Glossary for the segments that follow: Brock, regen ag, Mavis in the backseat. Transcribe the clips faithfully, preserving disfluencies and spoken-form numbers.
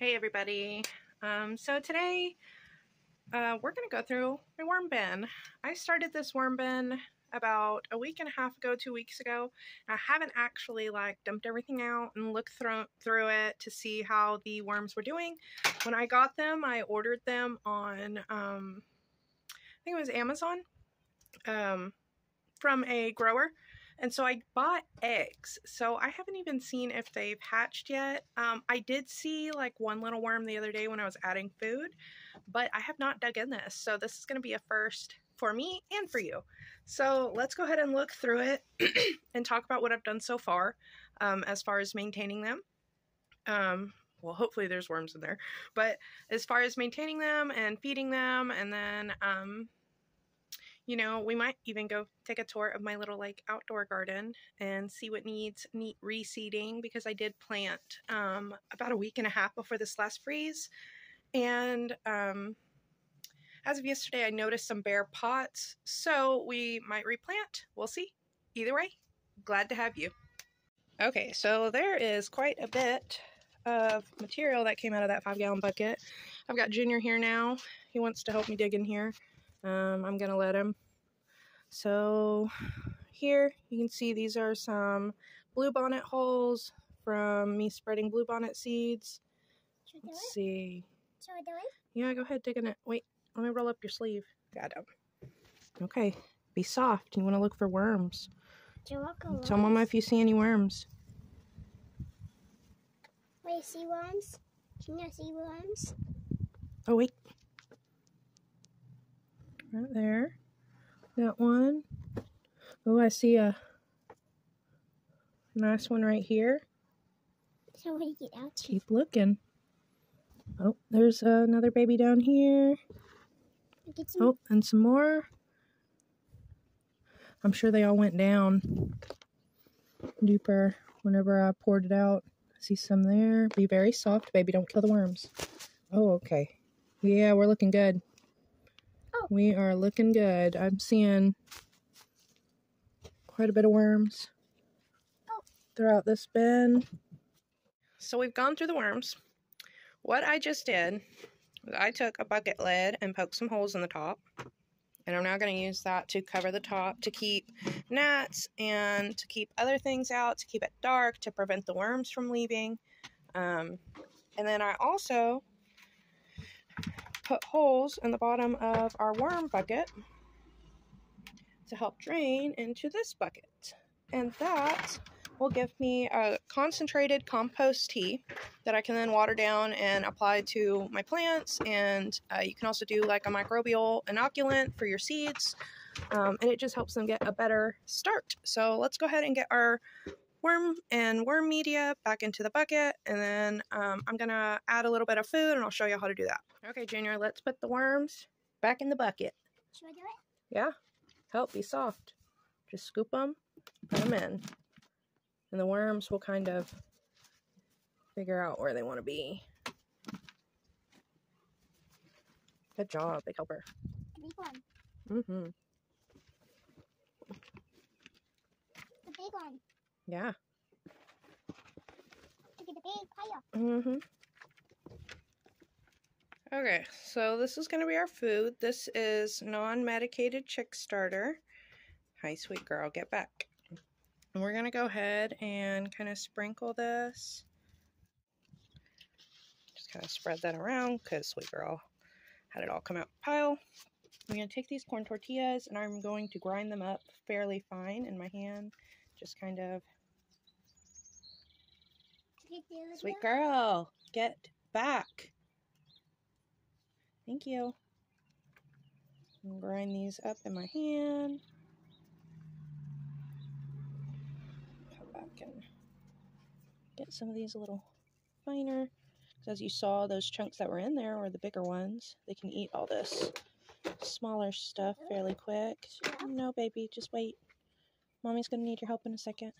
Hey everybody, um, so today uh, we're going to go through my worm bin. I started this worm bin about a week and a half ago, two weeks ago. I haven't actually like dumped everything out and looked through, through it to see how the worms were doing. When I got them, I ordered them on, um, I think it was Amazon, um, from a grower. And so I bought eggs, so I haven't even seen if they've hatched yet. Um, I did see like one little worm the other day when I was adding food, but I have not dug in this. So this is going to be a first for me and for you. So let's go ahead and look through it and talk about what I've done so far um, as far as maintaining them. Um, well, hopefully there's worms in there, but as far as maintaining them and feeding them, and then um, you know, we might even go take a tour of my little like outdoor garden and see what needs neat reseeding, because I did plant um, about a week and a half before this last freeze. And um, as of yesterday, I noticed some bare pots, so we might replant. We'll see. Either way, glad to have you. Okay, so there is quite a bit of material that came out of that five gallon bucket. I've got Junior here now. He wants to help me dig in here. Um, I'm gonna let him. So here you can see these are some bluebonnet holes from me spreading bluebonnet seeds. Should Let's I do see. It? Should I do it? Yeah, go ahead, dig in it. Wait, let me roll up your sleeve. Got him. Okay, be soft. You want to look for worms. Do you look Tell worms? Mama if you see any worms. Wait, see worms? Can you see worms? Oh wait. Right there. That one. Oh, I see a nice one right here. So what do you get out? Keep looking. Oh, there's another baby down here. Oh, and some more. I'm sure they all went down duper whenever I poured it out. I see some there. Be very soft, baby. Don't kill the worms. Oh, okay. Yeah, we're looking good. We are looking good. I'm seeing quite a bit of worms oh. throughout this bin. So we've gone through the worms. What I just did, I took a bucket lid and poked some holes in the top. And I'm now going to use that to cover the top to keep gnats and to keep other things out, to keep it dark, to prevent the worms from leaving. Um, and then I also put holes in the bottom of our worm bucket to help drain into this bucket, and that will give me a concentrated compost tea that I can then water down and apply to my plants. And uh, you can also do like a microbial inoculant for your seeds, um, and it just helps them get a better start. So let's go ahead and get our worm and worm media back into the bucket, and then um, I'm gonna add a little bit of food and I'll show you how to do that. Okay, Junior, let's put the worms back in the bucket. Should I do it? Yeah, help, be soft. Just scoop them, put them in, and the worms will kind of figure out where they want to be. Good job, big helper. Big one. Mm-hmm. The big one. Yeah. Mm-hmm. Okay, so this is going to be our food. This is non-medicated chick starter. Hi, sweet girl, get back. And we're going to go ahead and kind of sprinkle this. Just kind of spread that around because sweet girl had it all come out of the pile. I'm going to take these corn tortillas and I'm going to grind them up fairly fine in my hand. Just kind of... Sweet girl, get back. Thank you. I'm gonna grind these up in my hand. Come back and get some of these a little finer. Because as you saw, those chunks that were in there were the bigger ones. They can eat all this smaller stuff fairly quick. No, baby, just wait. Mommy's gonna need your help in a second.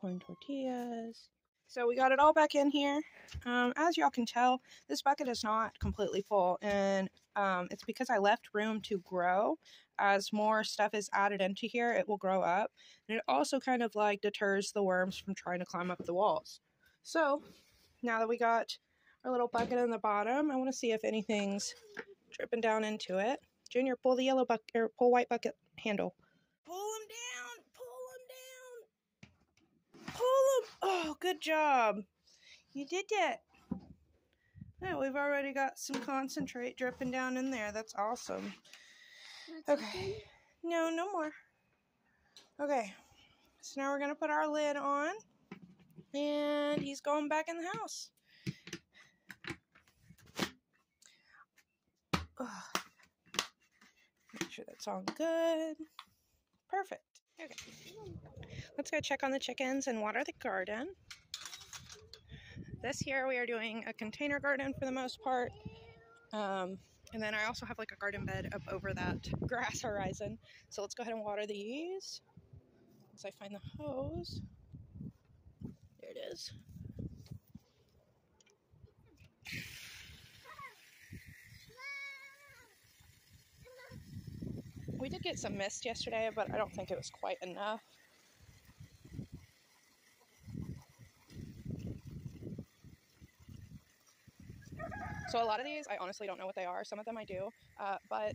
Corn tortillas. So we got it all back in here. Um, as y'all can tell, this bucket is not completely full, and um, it's because I left room to grow. As more stuff is added into here, it will grow up, and it also kind of like deters the worms from trying to climb up the walls. So now that we got our little bucket in the bottom, I want to see if anything's dripping down into it. Junior, pull the yellow bucket, or pull white bucket handle. Pull them down! Pull them down! Pull them! Oh, good job! You did it! Yeah, we've already got some concentrate dripping down in there. That's awesome. That's okay. No, no more. Okay. So now we're going to put our lid on. And he's going back in the house. Oh. Make sure that's all good. Perfect. Okay. Let's go check on the chickens and water the garden. This year we are doing a container garden for the most part. Um, and then I also have like a garden bed up over that grass horizon. So let's go ahead and water these. Once I find the hose. There it is. We did get some mist yesterday, but I don't think it was quite enough. So a lot of these, I honestly don't know what they are. Some of them I do, uh, but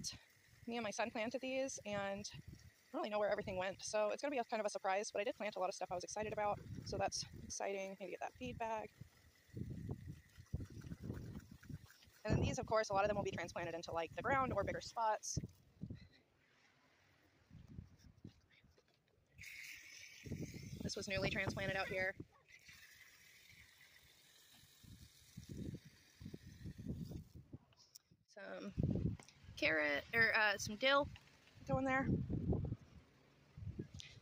me and my son planted these, and I don't really know where everything went. So it's going to be a, kind of a surprise, but I did plant a lot of stuff I was excited about, so that's exciting. Maybe get that feedback. And then these, of course, a lot of them will be transplanted into like the ground or bigger spots. This was newly transplanted out here. Some carrot, or uh, some dill going there.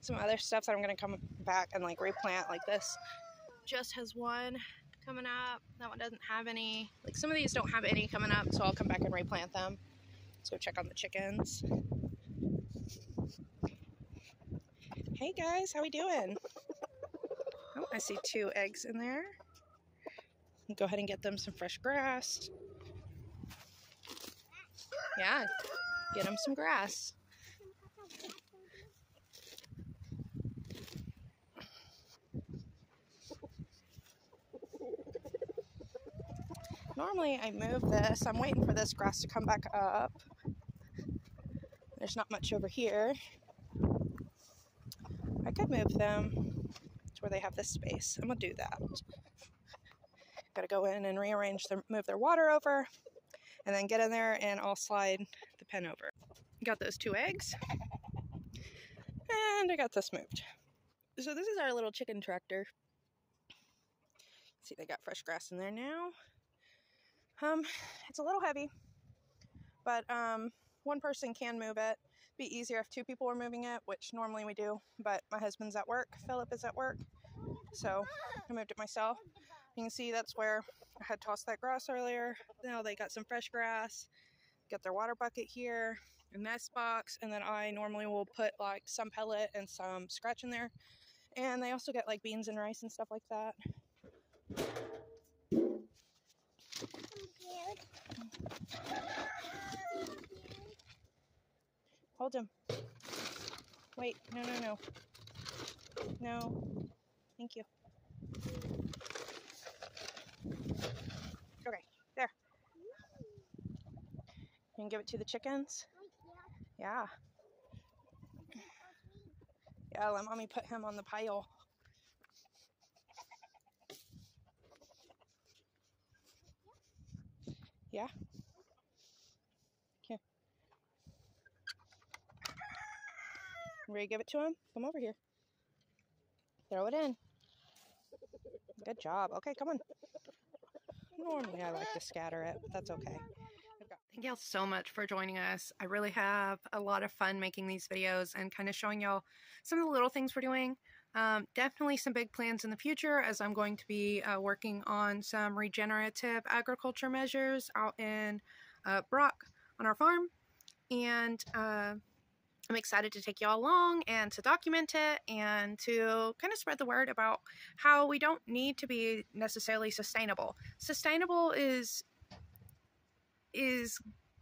Some other stuff that I'm going to come back and like replant, like this just has one coming up. That one doesn't have any. Like some of these don't have any coming up, so I'll come back and replant them. Let's go check on the chickens. Hey guys, how we doing? Oh, I see two eggs in there. I'll go ahead and get them some fresh grass. Yeah, get them some grass. Normally I move this. I'm waiting for this grass to come back up. There's not much over here. I could move them to where they have this space. I'm gonna do that. Gotta go in and rearrange them, move their water over. And then get in there and I'll slide the pen over. Got those two eggs. And I got this moved. So this is our little chicken tractor. See, they got fresh grass in there now. Um, it's a little heavy, but um, one person can move it. It'd be easier if two people were moving it, which normally we do, but my husband's at work, Philip is at work, so I moved it myself. You can see that's where I had tossed that grass earlier. Now they got some fresh grass, get their water bucket here, a nest box, and then I normally will put like some pellet and some scratch in there. And they also get like beans and rice and stuff like that. Hold him. Wait, no, no, no. No, thank you. Okay, there. You can give it to the chickens? Yeah. Yeah, let mommy put him on the pile. Yeah? Here. Ready to give it to him? Come over here. Throw it in. Good job. Okay, come on. Normally I like to scatter it, but that's okay. Thank y'all so much for joining us. I really have a lot of fun making these videos and kind of showing y'all some of the little things we're doing. Um, definitely some big plans in the future, as I'm going to be uh, working on some regenerative agriculture measures out in uh, Brock on our farm. And uh, I'm excited to take y'all along and to document it and to kind of spread the word about how we don't need to be necessarily sustainable. Sustainable is is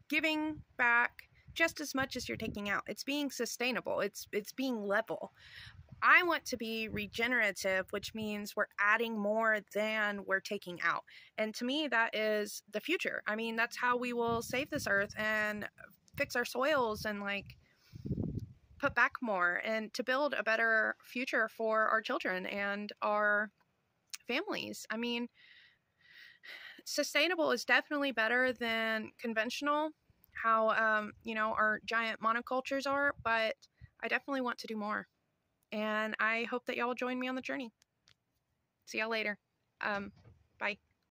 giving back just as much as you're taking out. It's being sustainable. It's it's being level. I want to be regenerative, which means we're adding more than we're taking out. And to me, that is the future. I mean, that's how we will save this earth and fix our soils and like put back more and to build a better future for our children and our families. I mean, sustainable is definitely better than conventional, how, um, you know, our giant monocultures are, but I definitely want to do more. And I hope that y'all join me on the journey. See y'all later. Um,